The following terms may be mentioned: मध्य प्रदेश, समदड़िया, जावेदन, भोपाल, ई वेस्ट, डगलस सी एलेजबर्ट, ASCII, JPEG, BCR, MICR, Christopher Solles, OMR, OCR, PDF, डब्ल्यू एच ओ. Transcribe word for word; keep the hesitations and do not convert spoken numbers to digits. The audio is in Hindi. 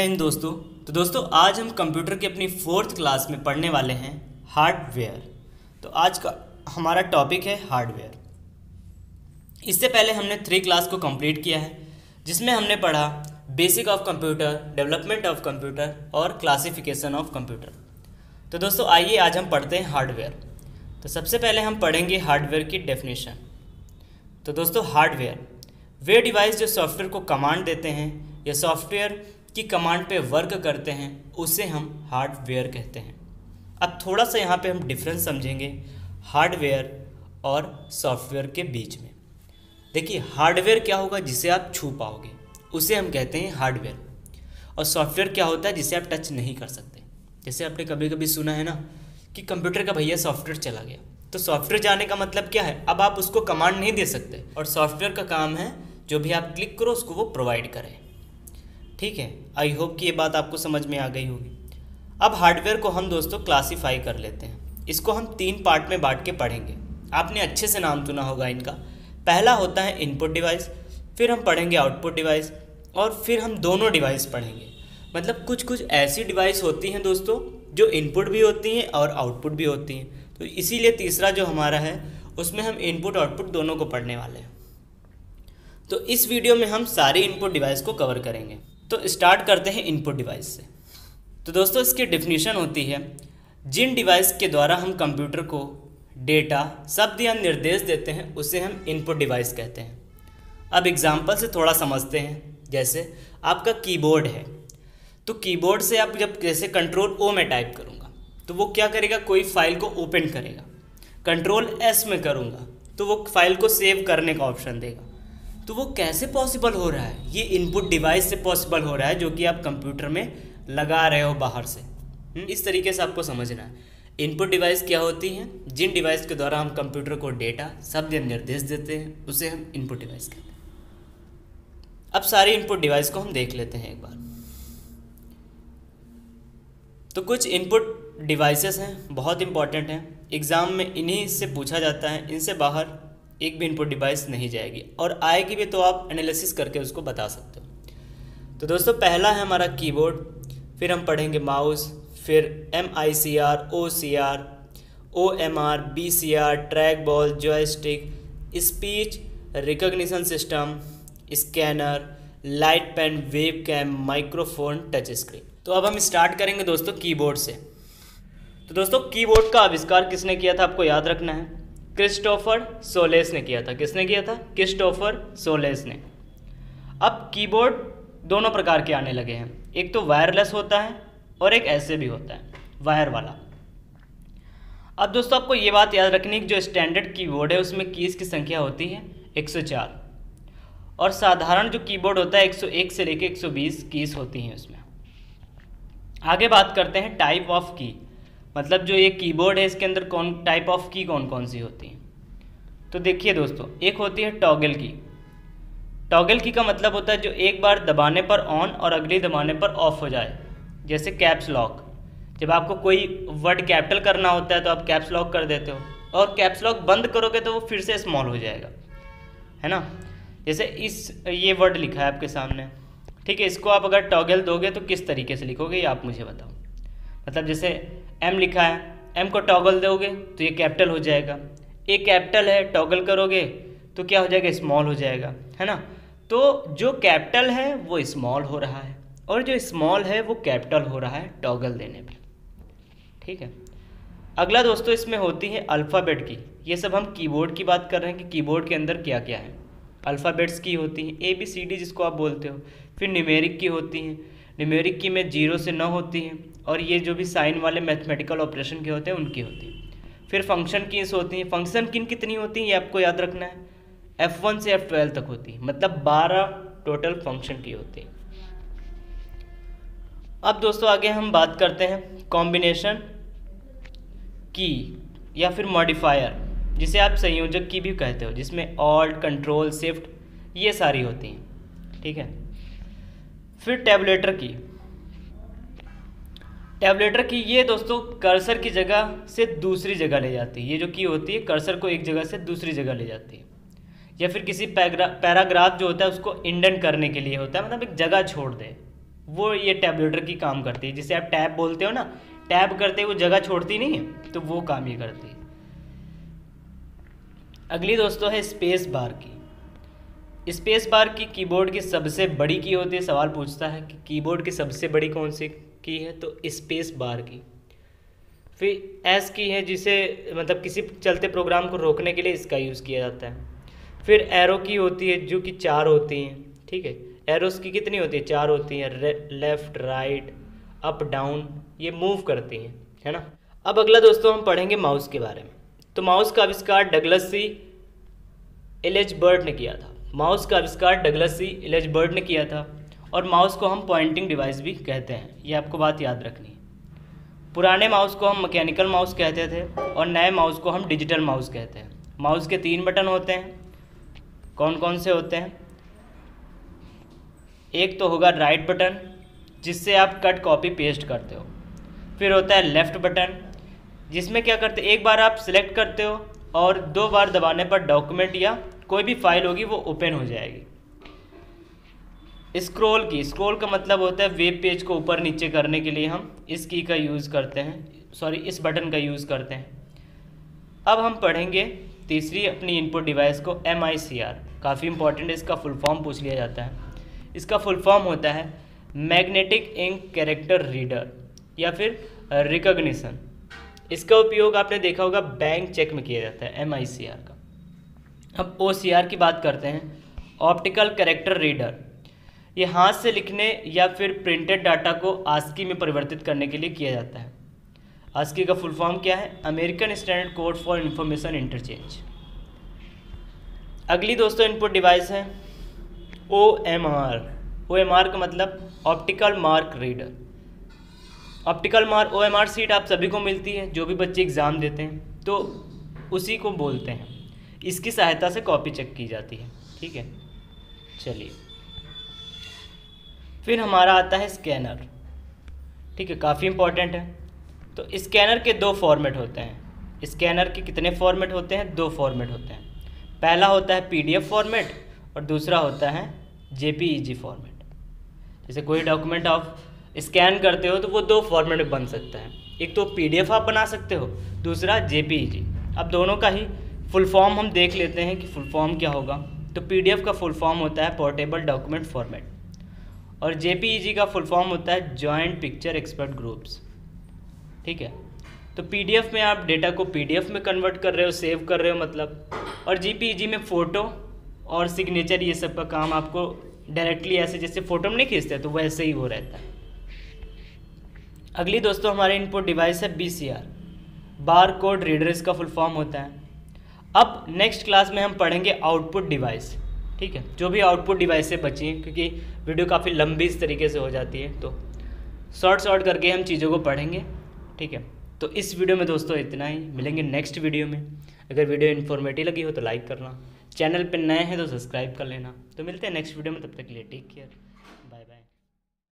हेलो दोस्तों, तो दोस्तों आज हम कंप्यूटर की अपनी फोर्थ क्लास में पढ़ने वाले हैं हार्डवेयर। तो आज का हमारा टॉपिक है हार्डवेयर। इससे पहले हमने थ्री क्लास को कंप्लीट किया है, जिसमें हमने पढ़ा basic of computer, development of computer और क्लासिफिकेशन ऑफ कंप्यूटर। तो दोस्तों आइए आज हम पढ़ते हैं हार्डवेयर। तो सबसे पहले हम पढ़ेंगे हार्डवेयर की डेफिनेशन। तो दोस्तों हार्डवेयर वे डिवाइस जो सॉफ्टवेयर को कमांड देते हैं या सॉफ्टवेयर की कमांड पे वर्क करते हैं, उसे हम हार्डवेयर कहते हैं। अब थोड़ा सा यहाँ पे हम डिफरेंस समझेंगे हार्डवेयर और सॉफ्टवेयर के बीच में। देखिए हार्डवेयर क्या होगा, जिसे आप छू पाओगे उसे हम कहते हैं हार्डवेयर, और सॉफ्टवेयर क्या होता है जिसे आप टच नहीं कर सकते। जैसे आपने कभी कभी सुना है ना कि कंप्यूटर का भैया सॉफ्टवेयर चला गया, तो सॉफ्टवेयर जाने का मतलब क्या है, अब आप उसको कमांड नहीं दे सकते, और सॉफ्टवेयर का काम है जो भी आप क्लिक करो उसको वो प्रोवाइड करें। ठीक है, आई होप कि ये बात आपको समझ में आ गई होगी। अब हार्डवेयर को हम दोस्तों क्लासीफाई कर लेते हैं। इसको हम तीन पार्ट में बांट के पढ़ेंगे, आपने अच्छे से नाम सुना होगा इनका। पहला होता है इनपुट डिवाइस, फिर हम पढ़ेंगे आउटपुट डिवाइस, और फिर हम दोनों डिवाइस पढ़ेंगे। मतलब कुछ कुछ ऐसी डिवाइस होती हैं दोस्तों जो इनपुट भी होती हैं और आउटपुट भी होती हैं, तो इसीलिए तीसरा जो हमारा है उसमें हम इनपुट आउटपुट दोनों को पढ़ने वाले हैं। तो इस वीडियो में हम सारे इनपुट डिवाइस को कवर करेंगे। तो स्टार्ट करते हैं इनपुट डिवाइस से। तो दोस्तों इसकी डेफिनेशन होती है, जिन डिवाइस के द्वारा हम कंप्यूटर को डेटा, शब्द या निर्देश देते हैं उसे हम इनपुट डिवाइस कहते हैं। अब एग्जांपल से थोड़ा समझते हैं। जैसे आपका कीबोर्ड है, तो कीबोर्ड से आप जब जैसे कंट्रोल ओ में टाइप करूँगा तो वो क्या करेगा, कोई फाइल को ओपन करेगा। कंट्रोल एस में करूँगा तो वो फाइल को सेव करने का ऑप्शन देगा। तो वो कैसे पॉसिबल हो रहा है, ये इनपुट डिवाइस से पॉसिबल हो रहा है, जो कि आप कंप्यूटर में लगा रहे हो बाहर से। इस तरीके से आपको समझना है इनपुट डिवाइस क्या होती है। जिन डिवाइस के द्वारा हम कंप्यूटर को डेटा, शब्द या निर्देश देते हैं उसे हम इनपुट डिवाइस कहते हैं। अब सारे इनपुट डिवाइस को हम देख लेते हैं एक बार। तो कुछ इनपुट डिवाइसेस हैं, बहुत इंपॉर्टेंट हैं, एग्ज़ाम में इन्हीं से पूछा जाता है, इनसे बाहर एक भी इनपुट डिवाइस नहीं जाएगी, और आएगी भी तो आप एनालिसिस करके उसको बता सकते हो। तो दोस्तों पहला है हमारा कीबोर्ड, फिर हम पढ़ेंगे माउस, फिर M I C R, O C R, O M R, B C R, track ball, joystick, speech recognition system, scanner, light pen, web cam, microphone, touch screen. तो अब हम स्टार्ट करेंगे दोस्तों कीबोर्ड से। तो दोस्तों कीबोर्ड का आविष्कार किसने किया था, आपको याद रखना है, क्रिस्टोफर सोलेस ने किया था। किसने किया था, क्रिस्टोफर सोलेस ने। अब कीबोर्ड दोनों प्रकार के आने लगे हैं, एक तो वायरलेस होता है और एक ऐसे भी होता है वायर वाला। अब दोस्तों आपको ये बात याद रखनी है कि जो स्टैंडर्ड कीबोर्ड है उसमें कीज़ की संख्या होती है एक सौ चार, और साधारण जो कीबोर्ड होता है एक सौ एक से लेकर एक सौ बीस कीज़ होती हैं उसमें। आगे बात करते हैं टाइप ऑफ की, मतलब जो ये कीबोर्ड है इसके अंदर कौन टाइप ऑफ की कौन कौन सी होती है। तो देखिए दोस्तों एक होती है टॉगल की। टॉगल की का मतलब होता है जो एक बार दबाने पर ऑन और अगली दबाने पर ऑफ हो जाए। जैसे कैप्स लॉक, जब आपको कोई वर्ड कैपिटल करना होता है तो आप कैप्स लॉक कर देते हो, और कैप्स लॉक बंद करोगे तो वो फिर से स्मॉल हो जाएगा, है ना। जैसे इस ये वर्ड लिखा है आपके सामने, ठीक है, इसको आप अगर टॉगल दोगे तो किस तरीके से लिखोगे ये आप मुझे बताओ। मतलब जैसे एम लिखा है, एम को टॉगल दोगे तो ये कैपिटल हो जाएगा, ए कैपिटल है टॉगल करोगे तो क्या हो जाएगा, स्मॉल हो जाएगा, है ना। तो जो कैपिटल है वो स्मॉल हो रहा है और जो स्मॉल है वो कैपिटल हो रहा है टॉगल देने पे, ठीक है। अगला दोस्तों इसमें होती है अल्फ़ाबेट की। ये सब हम कीबोर्ड की बात कर रहे हैं कि कीबोर्ड के अंदर क्या क्या है। अल्फ़ाबेट्स की होती हैं ए बी सी डी जिसको आप बोलते हो, फिर न्यूमेरिक की होती हैं, न्यूमेरिक की में जीरो से नौ होती हैं, और ये जो भी साइन वाले मैथमेटिकल ऑपरेशन के होते हैं उनकी होती हैं। फिर फंक्शन कीज़ होती हैं। फंक्शन कीन कितनी होती हैं ये आपको याद रखना है, एफ़ वन से एफ़ ट्वेल्व तक होती है, मतलब बारह टोटल फंक्शन की होती हैं। अब दोस्तों आगे हम बात करते हैं कॉम्बिनेशन की या फिर मॉडिफायर, जिसे आप संयोजक की भी कहते हो, जिसमें ऑल्ट, कंट्रोल, शिफ्ट ये सारी होती हैं, ठीक है। फिर टैबलेटर की। टैबलेटर की ये दोस्तों कर्सर की जगह से दूसरी जगह ले जाती है। ये जो की होती है कर्सर को एक जगह से दूसरी जगह ले जाती है, या फिर किसी पैराग्राफ जो होता है उसको इंडेंट करने के लिए होता है, मतलब एक जगह छोड़ दे वो ये टैबलेटर की काम करती है, जिसे आप टैब बोलते हो ना, टैब करते वो जगह छोड़ती नहीं है, तो वो काम ये करती है। अगली दोस्तों है स्पेस बार की। स्पेस बार की कीबोर्ड की सबसे बड़ी की होती है। सवाल पूछता है कि कीबोर्ड की सबसे बड़ी कौन सी की है, तो स्पेस बार की। फिर एस की है, जिसे मतलब किसी चलते प्रोग्राम को रोकने के लिए इसका यूज़ किया जाता है। फिर एरो की होती है, जो कि चार होती हैं, ठीक है। एरोस की कितनी होती है? चार होती हैं, लेफ़्ट राइट अप डाउन, ये मूव करती हैं, है ना। अब अगला दोस्तों हम पढ़ेंगे माउस के बारे में। तो माउस का आविष्कार डगलस सी एलेजबर्ट ने किया था। माउस का आविष्कार डगलस सी एलेजबर्ट ने किया था और माउस को हम पॉइंटिंग डिवाइस भी कहते हैं, ये आपको बात याद रखनी है। पुराने माउस को हम मैकेनिकल माउस कहते थे और नए माउस को हम डिजिटल माउस कहते हैं। माउस के तीन बटन होते हैं, कौन कौन से होते हैं? एक तो होगा राइट बटन, जिससे आप कट कॉपी पेस्ट करते हो। फिर होता है लेफ़्ट बटन, जिसमें क्या करते, एक बार आप सिलेक्ट करते हो और दो बार दबाने पर डॉक्यूमेंट या कोई भी फाइल होगी वो ओपन हो जाएगी। स्क्रॉल की, स्क्रॉल का मतलब होता है वेब पेज को ऊपर नीचे करने के लिए हम इस की का यूज़ करते हैं, सॉरी इस बटन का यूज़ करते हैं। अब हम पढ़ेंगे तीसरी अपनी इनपुट डिवाइस को, एम आई सी आर। काफ़ी इंपॉर्टेंट है, इसका फुल फॉर्म पूछ लिया जाता है। इसका फुल फॉर्म होता है मैग्नेटिक इंक कैरेक्टर रीडर या फिर रिकॉग्निशन। इसका उपयोग आपने देखा होगा बैंक चेक में किया जाता है, एम आई सी आर का। अब ओ सी आर की बात करते हैं, ऑप्टिकल कैरेक्टर रीडर। ये हाथ से लिखने या फिर प्रिंटेड डाटा को आस्की में परिवर्तित करने के लिए किया जाता है। आस्की का फुल फॉर्म क्या है? American standard code for information interchange. अगली दोस्तों इनपुट डिवाइस है O M R. O M R का मतलब optical mark reader. Optical mark O M R sheet आप सभी को मिलती है, जो भी बच्चे एग्ज़ाम देते हैं तो उसी को बोलते हैं। इसकी सहायता से कॉपी चेक की जाती है, ठीक है। चलिए फिर हमारा आता है स्कैनर, ठीक है, काफ़ी इम्पोर्टेंट है। तो स्कैनर के दो फॉर्मेट होते हैं। स्कैनर के कितने फॉर्मेट होते हैं? दो फॉर्मेट होते हैं। पहला होता है पी डी एफ फॉर्मेट और दूसरा होता है जेपीईजी फॉर्मेट। जैसे कोई डॉक्यूमेंट आप स्कैन करते हो तो वो दो फॉर्मेट में बन सकता है, एक तो पीडीएफ आप बना सकते हो, दूसरा जेपीईजी। अब दोनों का ही फुल फॉर्म हम देख लेते हैं कि फुल फॉर्म क्या होगा। तो पीडीएफ का फुल फॉर्म होता है पोर्टेबल डॉक्यूमेंट फॉर्मेट और जेपीईजी का फुल फॉर्म होता है जॉइंट पिक्चर एक्सपर्ट ग्रुप्स, ठीक है। तो पीडीएफ में आप डेटा को पीडीएफ में कन्वर्ट कर रहे हो, सेव कर रहे हो मतलब, और जेपीईजी में फ़ोटो और सिग्नेचर ये सब का काम आपको डायरेक्टली ऐसे जैसे फ़ोटो में नहीं खींचते तो वैसे ही वो रहता है। अगली दोस्तों हमारे इनपुट डिवाइस है बीसीआर, बार कोड रीडर इसका फुल फॉर्म होता है। अब नेक्स्ट क्लास में हम पढ़ेंगे आउटपुट डिवाइस, ठीक है। जो भी आउटपुट डिवाइस से बची हैं, क्योंकि वीडियो काफ़ी लंबी इस तरीके से हो जाती है तो शॉर्ट शॉर्ट करके हम चीज़ों को पढ़ेंगे, ठीक है। तो इस वीडियो में दोस्तों इतना ही, मिलेंगे नेक्स्ट वीडियो में। अगर वीडियो इन्फॉर्मेटिव लगी हो तो लाइक करना, चैनल पर नए हैं तो सब्सक्राइब कर लेना। तो मिलते हैं नेक्स्ट वीडियो में, तब तक के लिए टेक केयर।